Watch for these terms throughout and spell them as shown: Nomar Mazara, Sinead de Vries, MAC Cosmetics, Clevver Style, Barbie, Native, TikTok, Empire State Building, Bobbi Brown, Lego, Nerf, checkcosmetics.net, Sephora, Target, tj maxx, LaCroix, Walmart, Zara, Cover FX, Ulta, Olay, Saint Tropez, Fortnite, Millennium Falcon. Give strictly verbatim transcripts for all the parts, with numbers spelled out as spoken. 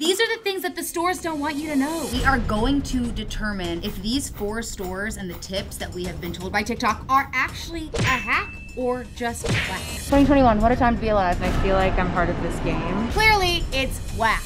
These are the things that the stores don't want you to know. We are going to determine if these four stores and the tips that we have been told by TikTok are actually a hack or just whack. twenty twenty-one, what a time to be alive. I feel like I'm part of this game. Clearly, it's whack.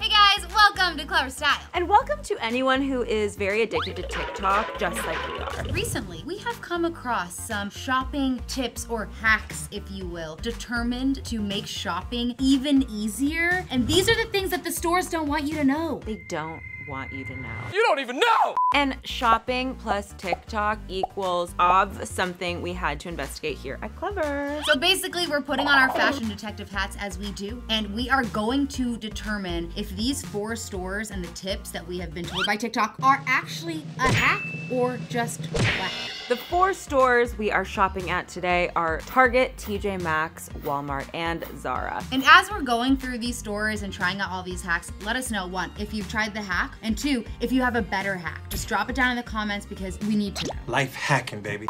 Hey guys, welcome to Clevver Style. And welcome to anyone who is very addicted to TikTok, just like we are. Recently, we have come across some shopping tips or hacks, if you will, determined to make shopping even easier. And these are the things that the stores don't want you to know. They don't want you to know. You don't even know! And shopping plus TikTok equals of something we had to investigate here at Clevver. So basically we're putting on our fashion detective hats as we do, and we are going to determine if these four stores and the tips that we have been told by TikTok are actually a hack or just whack. The four stores we are shopping at today are Target, T J Maxx, Walmart, and Zara. And as we're going through these stores and trying out all these hacks, let us know, one, if you've tried the hack, and two, if you have a better hack. Just drop it down in the comments because we need to know. Life hacking, baby.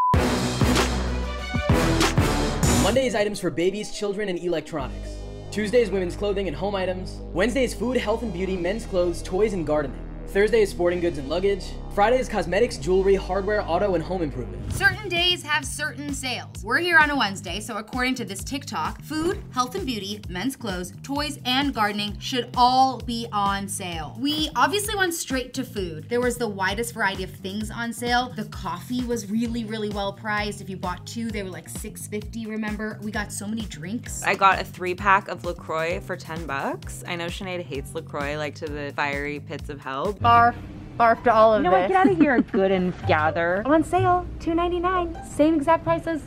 Monday is items for babies, children, and electronics. Tuesday is women's clothing and home items. Wednesday is food, health and beauty, men's clothes, toys, and gardening. Thursday is sporting goods and luggage. Friday is cosmetics, jewelry, hardware, auto, and home improvement. Certain days have certain sales. We're here on a Wednesday, so according to this TikTok, food, health and beauty, men's clothes, toys, and gardening should all be on sale. We obviously went straight to food. There was the widest variety of things on sale. The coffee was really, really well priced. If you bought two, they were like six fifty, remember? We got so many drinks. I got a three pack of LaCroix for ten bucks. I know Sinead hates LaCroix, like to the fiery pits of hell. Barf. Barf to all of it. You know what, get out of here, Good and Gather. On sale, two ninety-nine, same exact price as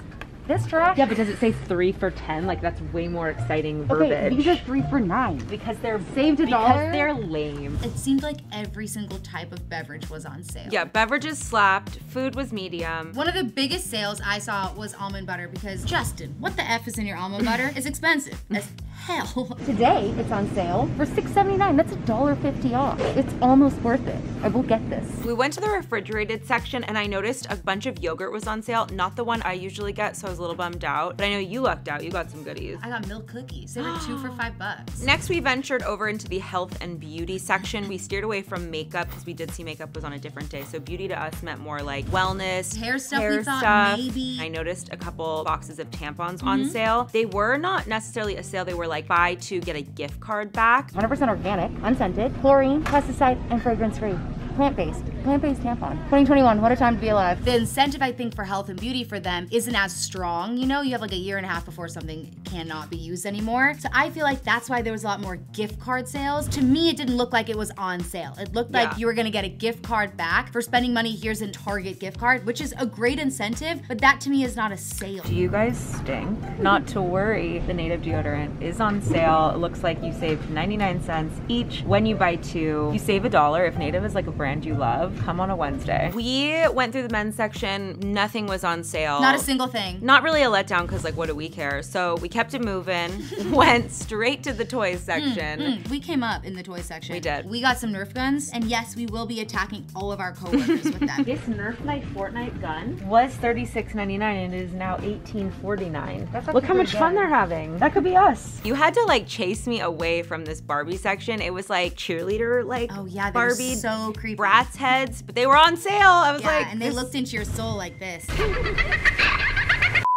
this trash. Yeah, but does it say three for ten? Like, that's way more exciting verbiage. Okay, these are three for nine. Because they're saved a dollar? Because they're lame. It seemed like every single type of beverage was on sale. Yeah, beverages slapped, food was medium. One of the biggest sales I saw was almond butter because, Justin, what the F is in your almond butter? It's expensive as hell. Today, it's on sale for six seventy-nine. That's a dollar fifty off. It's almost worth it. I will get this. We went to the refrigerated section and I noticed a bunch of yogurt was on sale. Not the one I usually get, so I was a little bummed out, but I know you lucked out. You got some goodies. I got milk cookies. They were two for five bucks. Next, we ventured over into the health and beauty section. We steered away from makeup because we did see makeup was on a different day, so beauty to us meant more like wellness, hair stuff. Hair we stuff. Thought maybe. I noticed a couple boxes of tampons mm-hmm. on sale. They were not necessarily a sale. They were like buy two, get a gift card back. one hundred percent organic, unscented, chlorine, pesticide, and fragrance-free. Plant-based, plant-based tampon. twenty twenty-one, what a time to be alive. The incentive, I think, for health and beauty for them isn't as strong, you know? You have like a year and a half before something cannot be used anymore. So I feel like that's why there was a lot more gift card sales. To me, it didn't look like it was on sale. It looked yeah. like you were gonna get a gift card back for spending money. Here's a Target gift card, which is a great incentive, but that to me is not a sale. Do you guys stink? Not to worry, the Native deodorant is on sale. It looks like you saved ninety-nine cents each. When you buy two, you save a dollar. If Native is like a brand you love, come on a Wednesday. We went through the men's section, nothing was on sale. Not a single thing. Not really a letdown because like what do we care? So we kept it moving, went straight to the toys section. Mm, mm. We came up in the toy section. We did. We got some Nerf guns, and yes, we will be attacking all of our coworkers with them. This Nerf Light Fortnite gun was thirty-six ninety-nine and it is now eighteen forty-nine. Look how much good. fun they're having. That could be us. You had to like chase me away from this Barbie section. It was like cheerleader like oh, yeah, Barbie. So creepy. Rats heads, but they were on sale. I was yeah, like, yeah, and they this. looked into your soul like this.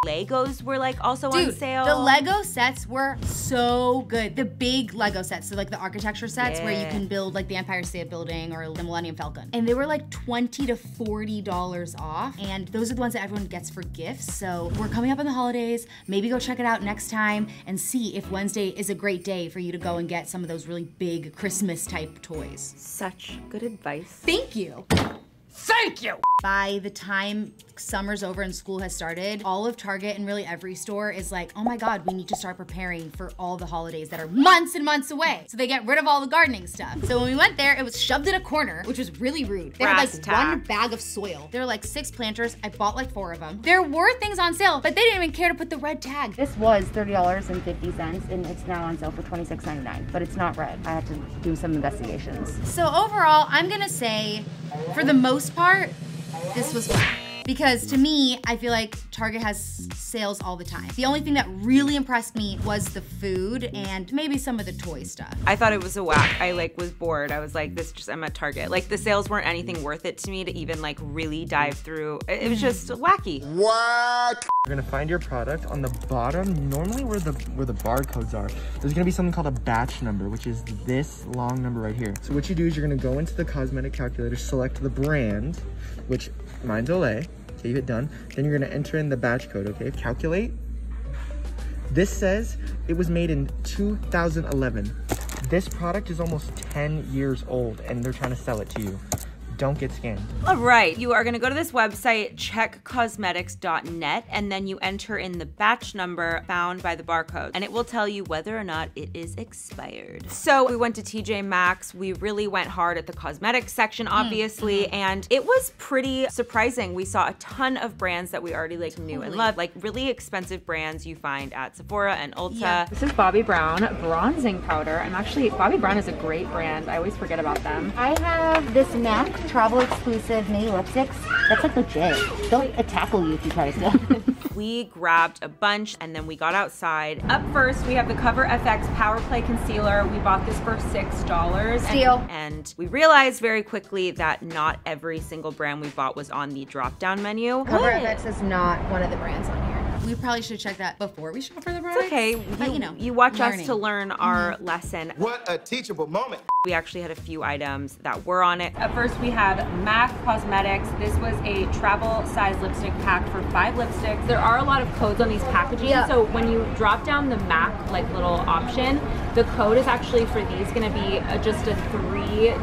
Legos were like also Dude, on sale. The Lego sets were so good. The big Lego sets, so like the architecture sets yeah. where you can build like the Empire State Building or the Millennium Falcon. And they were like twenty to forty dollars off. And those are the ones that everyone gets for gifts. So we're coming up on the holidays. Maybe go check it out next time and see if Wednesday is a great day for you to go and get some of those really big Christmas type toys. Such good advice. Thank you. Thank you! By the time summer's over and school has started, all of Target and really every store is like, oh my God, we need to start preparing for all the holidays that are months and months away. So they get rid of all the gardening stuff. So when we went there, it was shoved in a corner, which was really rude. They Brass had like tack. one bag of soil. There were like six planters. I bought like four of them. There were things on sale, but they didn't even care to put the red tag. This was thirty dollars and fifty cents and it's now on sale for twenty-six ninety-nine, but it's not red. I had to do some investigations. So overall, I'm gonna say, for the most part, this was whack. because to me, I feel like Target has sales all the time. The only thing that really impressed me was the food and maybe some of the toy stuff. I thought it was a whack. I like was bored. I was like, this just, I'm at Target. Like the sales weren't anything worth it to me to even like really dive through. It was just wacky. What? You're gonna find your product on the bottom, normally where the where the barcodes are. There's gonna be something called a batch number, which is this long number right here. So what you do is you're gonna go into the cosmetic calculator, select the brand, which mine's Olay. So you hit done. Then you're gonna enter in the batch code, okay? Calculate. This says it was made in two thousand eleven. This product is almost ten years old and they're trying to sell it to you. Don't get scammed. All right, you are gonna go to this website, check cosmetics dot net, and then you enter in the batch number found by the barcode, and it will tell you whether or not it is expired. So we went to T J Maxx. We really went hard at the cosmetics section, obviously, mm-hmm. and it was pretty surprising. We saw a ton of brands that we already like totally. knew and loved, like really expensive brands you find at Sephora and Ulta. Yeah. This is Bobbi Brown bronzing powder. I'm actually, Bobbi Brown is a great brand. I always forget about them. I have this MAC Travel exclusive mini lipsticks. That's like legit. They'll like, tackle you if you try to sell. We grabbed a bunch and then we got outside. Up first, we have the Cover F X Power Play Concealer. We bought this for six dollars. Deal. And, and we realized very quickly that not every single brand we bought was on the drop-down menu. Cover what? F X is not one of the brands on here. We probably should check that before we shop for the products. It's okay, but you, you know, you watch learning. us to learn our mm-hmm. lesson. What a teachable moment. We actually had a few items that were on it. At first we had MAC Cosmetics. This was a travel size lipstick pack for five lipsticks. There are a lot of codes on these packaging, yeah. so when you drop down the MAC like little option, the code is actually for these gonna be a, just a three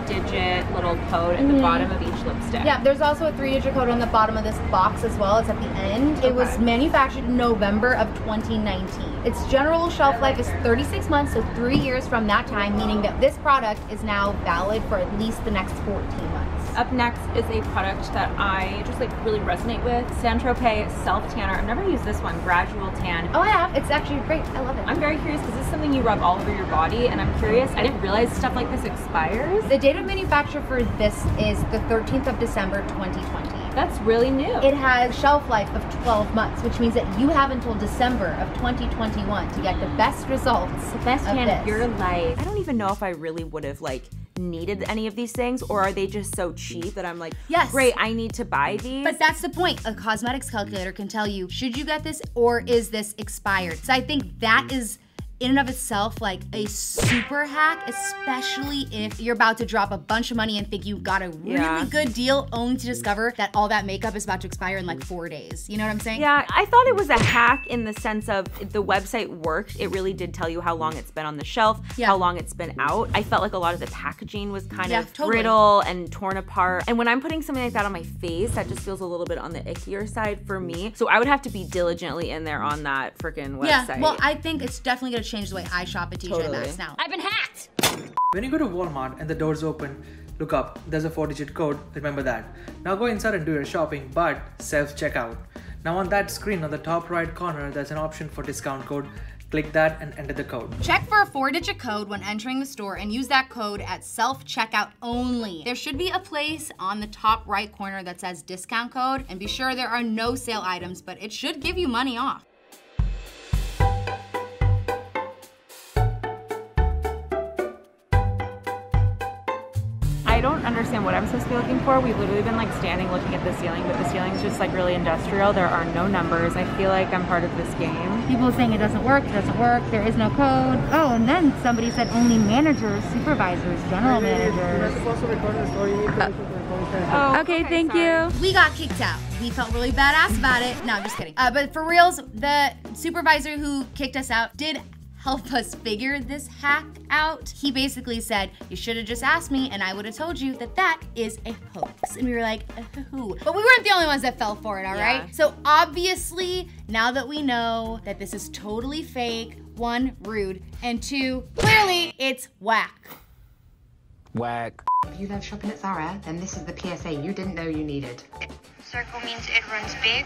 digit little code at mm-hmm. the bottom of each lipstick. Yeah, there's also a three digit code on the bottom of this box as well, it's at the end. Okay. It was manufactured November of twenty nineteen. Its general shelf life is thirty-six months, so three years from that time, meaning that this product is now valid for at least the next fourteen months. Up next is a product that I just like really resonate with, Saint Tropez Self Tanner. I've never used this one, Gradual Tan. Oh yeah, it's actually great, I love it. I'm very curious, because this is something you rub all over your body, and I'm curious, I didn't realize stuff like this expires. The date of manufacture for this is the thirteenth of December twenty twenty. That's really new. It has shelf life of twelve months, which means that you have until December of twenty twenty-one to get the best results. The best tan of your life. I don't even know if I really would have like needed any of these things, or are they just so cheap that I'm like, yes, great, I need to buy these? But that's the point. A cosmetics calculator can tell you, should you get this or is this expired? So I think that is in and of itself like a super hack, especially if you're about to drop a bunch of money and think you've got a really yeah. good deal, only to discover that all that makeup is about to expire in like four days. You know what I'm saying? Yeah, I thought it was a hack in the sense of the website worked. It really did tell you how long it's been on the shelf, yeah. how long it's been out. I felt like a lot of the packaging was kind yeah, of totally. brittle and torn apart. And when I'm putting something like that on my face, that just feels a little bit on the ickier side for me. So I would have to be diligently in there on that freaking website. Yeah, well, I think it's definitely gonna change the way I shop at T J totally. Maxx now. I've been hacked! When you go to Walmart and the doors open, look up, there's a four digit code, remember that. Now go inside and do your shopping, but self-checkout. Now on that screen on the top right corner, there's an option for discount code. Click that and enter the code. Check for a four digit code when entering the store and use that code at self-checkout only. There should be a place on the top right corner that says discount code, and be sure there are no sale items, but it should give you money off. I don't understand what I'm supposed to be looking for. We've literally been like standing looking at the ceiling, but the ceiling's just like really industrial. There are no numbers. I feel like I'm part of this game. People saying it doesn't work, it doesn't work, there is no code. Oh, and then somebody said only managers, supervisors, general managers. Oh, okay, okay, thank sorry. you. We got kicked out. We felt really badass about it. No, I'm just kidding. Uh, but for reals, the supervisor who kicked us out did help us figure this hack out. He basically said, you should have just asked me and I would have told you that that is a hoax. And we were like, ooh. But we weren't the only ones that fell for it, all yeah. right? So obviously, now that we know that this is totally fake, one, rude, and two, clearly it's whack. Whack. If you love shopping at Zara, then this is the P S A you didn't know you needed. Circle means it runs big.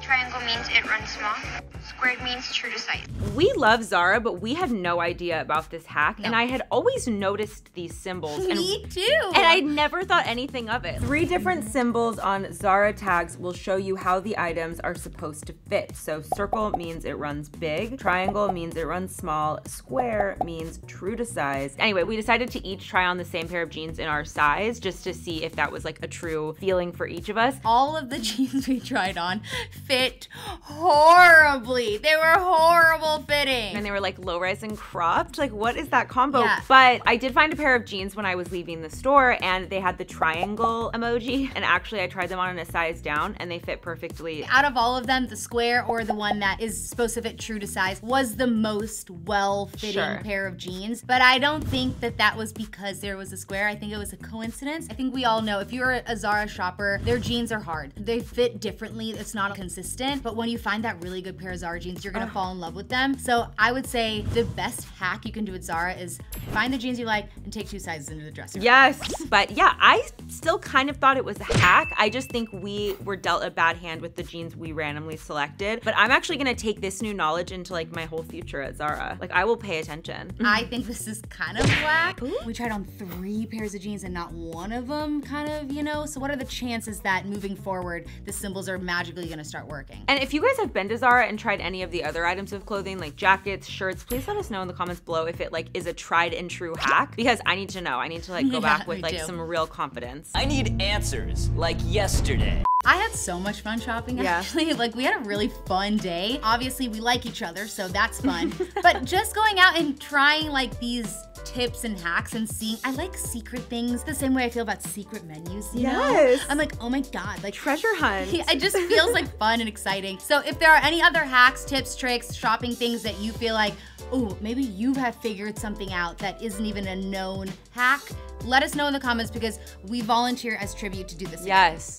Triangle means it runs small. Squared means true to size. We love Zara, but we had no idea about this hack. No. And I had always noticed these symbols. Me and, too. And I never thought anything of it. Three different symbols on Zara tags will show you how the items are supposed to fit. So circle means it runs big. Triangle means it runs small. Square means true to size. Anyway, we decided to each try on the same pair of jeans in our size just to see if that was like a true feeling for each of us. All of the jeans we tried on fit horribly. They were horrible fitting. And they were like low-rise and cropped. Like, what is that combo? Yeah. But I did find a pair of jeans when I was leaving the store and they had the triangle emoji. And actually I tried them on in a size down and they fit perfectly. Out of all of them, the square or the one that is supposed to fit true to size was the most well-fitting sure. pair of jeans. But I don't think that that was because there was a square. I think it was a coincidence. I think we all know if you're a Zara shopper, their jeans are hard. They fit differently. It's not consistent. But when you find that really good pair of Zara jeans, you're gonna oh. fall in love with them. So I would say the best hack you can do with Zara is find the jeans you like and take two sizes into the dresser. Yes, but yeah, I still kind of thought it was a hack. I just think we were dealt a bad hand with the jeans we randomly selected. But I'm actually gonna take this new knowledge into like my whole future at Zara. Like I will pay attention. I think this is kind of whack. Ooh. We tried on three pairs of jeans and not one of them kind of, you know, so what are the chances that moving forward, the symbols are magically gonna start working? And if you guys have been to Zara and tried any of the other items of clothing, like jackets, shirts, please let us know in the comments below if it like is a tried and true hack, because I need to know. I need to like go yeah, back with like too. some real confidence. I need answers like yesterday. I had so much fun shopping yeah. actually. Like we had a really fun day. Obviously we like each other, so that's fun. But just going out and trying like these tips and hacks and seeing, I like secret things the same way I feel about secret menus, you yes. know? I'm like, oh my God, like treasure hunt. It just feels like fun and exciting. So if there are any other hacks, tips, tricks, shopping things that you feel like, oh, maybe you have figured something out that isn't even a known hack, let us know in the comments because we volunteer as tribute to do this. Yes.